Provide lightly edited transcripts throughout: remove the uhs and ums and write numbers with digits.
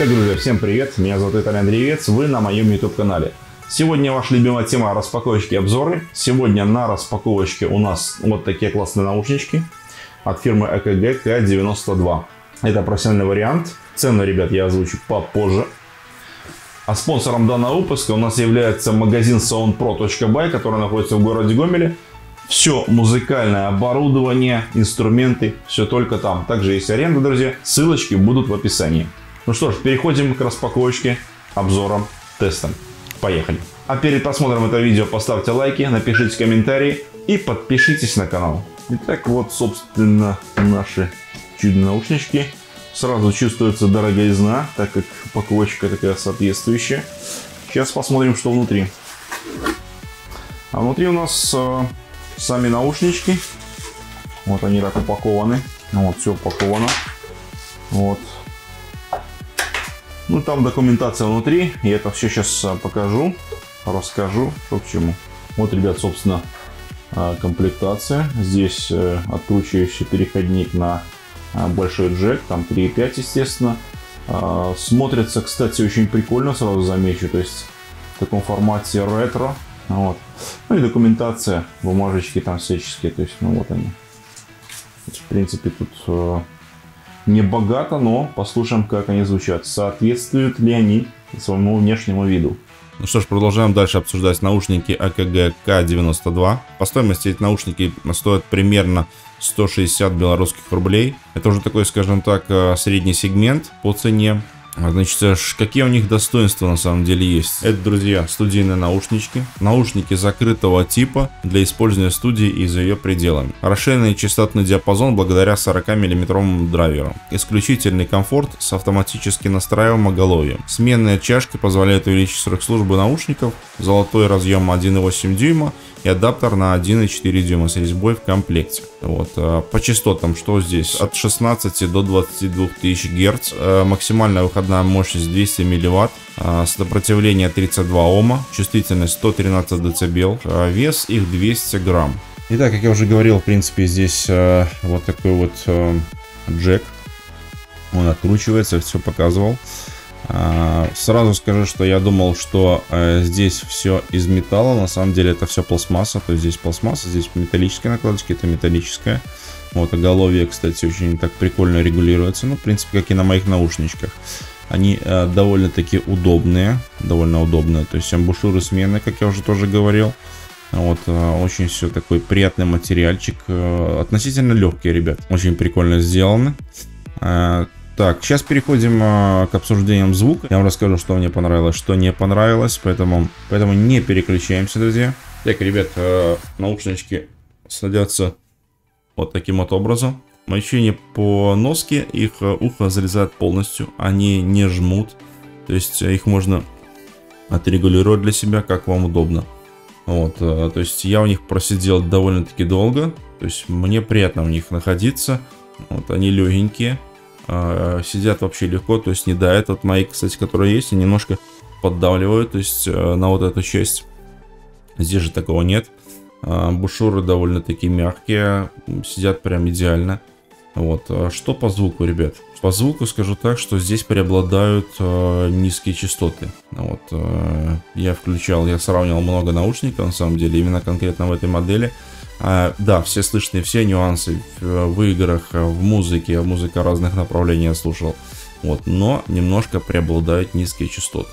Итак, друзья, всем привет! Меня зовут Виталий Андреевец, вы на моем YouTube-канале. Сегодня ваша любимая тема — распаковочки и обзоры. Сегодня на распаковочке у нас вот такие классные наушнички от фирмы AKG K92. Это профессиональный вариант. Цену, ребят, я озвучу попозже. А спонсором данного выпуска у нас является магазин soundpro.by, который находится в городе Гомеле. Все музыкальное оборудование, инструменты, все только там. Также есть аренда, друзья. Ссылочки будут в описании. Ну что ж, переходим к распаковочке, обзорам, тестам. Поехали. А перед просмотром этого видео поставьте лайки, напишите комментарии и подпишитесь на канал. Итак, вот, собственно, наши чудные наушнички. Сразу чувствуется дороговизна, так как упаковочка такая соответствующая. Сейчас посмотрим, что внутри. А внутри у нас сами наушнички. Вот они так упакованы. Вот, все упаковано. Вот. Ну, там документация внутри, я это все сейчас покажу, расскажу, что к чему. Вот, ребят, собственно, комплектация. Здесь откручивающий переходник на большой джек, там 3,5, естественно. Смотрится, кстати, очень прикольно, сразу замечу, то есть в таком формате ретро. Вот. Ну и документация, бумажечки там всяческие, то есть, ну вот они. В принципе, тут... не богато, но послушаем, как они звучат. Соответствуют ли они своему внешнему виду? Ну что ж, продолжаем дальше обсуждать наушники AKG K92. По стоимости эти наушники стоят примерно 160 белорусских рублей. Это уже такой, скажем так, средний сегмент по цене. Значит, какие у них достоинства на самом деле есть? Это, друзья, студийные наушнички. Наушники закрытого типа для использования в студии и за ее пределами. Расширенный частотный диапазон благодаря 40-мм драйверу. Исключительный комфорт с автоматически настраиваемым оголовьем. Сменные чашки позволяют увеличить срок службы наушников. Золотой разъем 1,8 дюйма и адаптер на 1,4 дюйма с резьбой в комплекте. Вот. По частотам, что здесь? От 16 до 22 тысяч Гц. Максимальная выходная мощность 200 милливатт, сопротивление 32 Ома, чувствительность 113 дБ, вес их 200 грамм. Итак, как я уже говорил, в принципе, здесь вот такой вот джек, он откручивается, все показывал. Сразу скажу, что я думал, что здесь все из металла, на самом деле это все пластмасса, то есть здесь пластмасса, здесь металлическая накладочка, это металлическая. Вот, оголовье, кстати, очень так прикольно регулируется, ну, в принципе, как и на моих наушничках. Они довольно-таки удобные, то есть амбушюры сменные, как я уже тоже говорил. Вот, очень все такой приятный материальчик, относительно легкий, ребят, очень прикольно сделаны. Так, сейчас переходим к обсуждениям звука. Я вам расскажу, что мне понравилось, что не понравилось, поэтому не переключаемся, друзья. Так, ребят, наушнички садятся вот таким вот образом. Мощение по носке, их ухо залезает полностью, они не жмут. То есть их можно отрегулировать для себя, как вам удобно. Вот, то есть я у них просидел довольно-таки долго. То есть мне приятно в них находиться. Вот, они легенькие, сидят вообще легко, то есть не дают. Вот мои, кстати, которые есть, они немножко поддавливают, то есть на вот эту часть. Здесь же такого нет. Амбушюры довольно-таки мягкие, сидят прям идеально. Вот. Что по звуку, ребят? По звуку скажу так, что здесь преобладают низкие частоты. Вот. Я сравнивал много наушников, на самом деле, именно конкретно в этой модели. Да, все слышны, все нюансы в играх, в музыке, музыка разных направлений я слушал. Вот. Но немножко преобладают низкие частоты.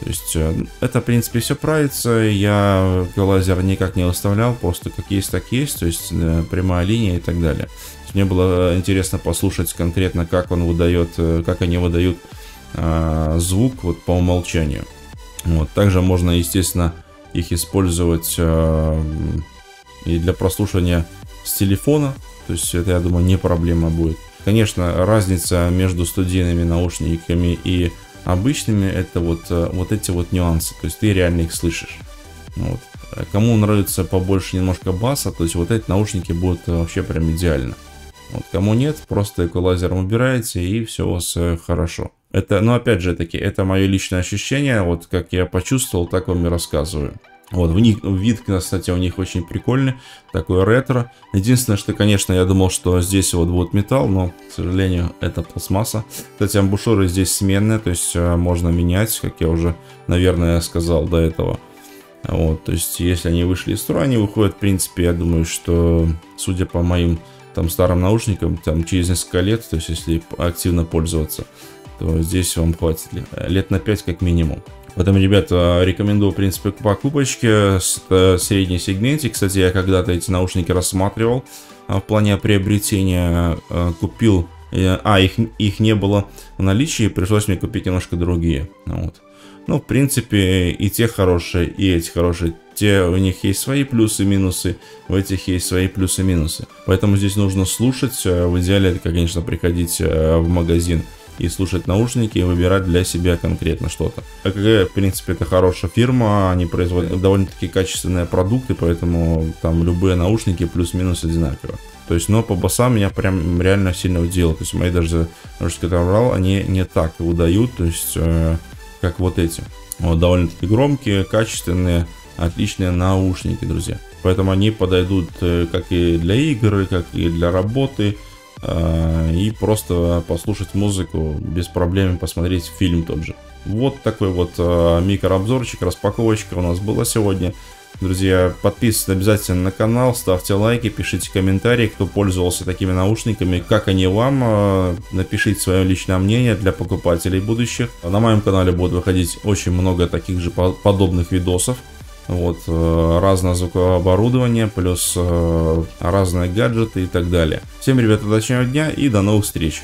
То есть это, в принципе, все правится. Я эквалайзер никак не выставлял, просто как есть, так есть. То есть прямая линия и так далее. Мне было интересно послушать конкретно, как они выдают звук вот по умолчанию. Вот. Также можно, естественно, их использовать и для прослушивания с телефона. То есть это, я думаю, не проблема будет. Конечно, разница между студийными наушниками и обычными — это вот эти вот нюансы, то есть ты реально их слышишь. Вот. Кому нравится побольше немножко баса, то есть вот эти наушники будут вообще прям идеально. Вот. Кому нет, просто эквалайзером убираете, и все у вас хорошо. Это, но опять же таки, это мое личное ощущение, вот как я почувствовал, так вам и рассказываю. Вот, в них, вид, кстати, у них очень прикольный, такой ретро. Единственное, что, конечно, я думал, что здесь вот будет металл, но, к сожалению, это пластмасса. Кстати, амбушюры здесь сменные, то есть можно менять, как я уже, наверное, сказал до этого. Вот, то есть, если они вышли из строя, они выходят, в принципе, я думаю, что, судя по моим там старым наушникам, там через несколько лет, то есть, если активно пользоваться, то здесь вам хватит лет на 5 как минимум. Поэтому, ребята, рекомендую, в принципе, к покупочке. Это средний сегмент. Кстати, я когда-то эти наушники рассматривал в плане приобретения. Купил... их не было в наличии, пришлось мне купить немножко другие. Вот. Ну, в принципе, и те хорошие, и эти хорошие. Те, у них есть свои плюсы и минусы, у этих есть свои плюсы и минусы. Поэтому здесь нужно слушать. В идеале, это, конечно, приходить в магазин и слушать наушники, и выбирать для себя конкретно что-то. АКГ, в принципе, это хорошая фирма, они производят довольно-таки качественные продукты, поэтому там любые наушники плюс-минус одинаково. То есть, но по басам меня прям реально сильно удивило. То есть, мои даже, может сказать, они не так выдают, то есть, как вот эти. Вот, довольно-таки громкие, качественные, отличные наушники, друзья. Поэтому они подойдут как и для игр, как и для работы, и просто послушать музыку без проблем, посмотреть фильм тот же. Вот такой вот микрообзорчик, распаковочка у нас была сегодня. Друзья, подписывайтесь обязательно на канал, ставьте лайки, пишите комментарии, кто пользовался такими наушниками, как они вам. Напишите свое личное мнение для покупателей будущих. На моем канале будет выходить очень много таких же подобных видосов. Вот, разное звуковое оборудование, плюс разные гаджеты и так далее. Всем, ребята, удачного дня и до новых встреч!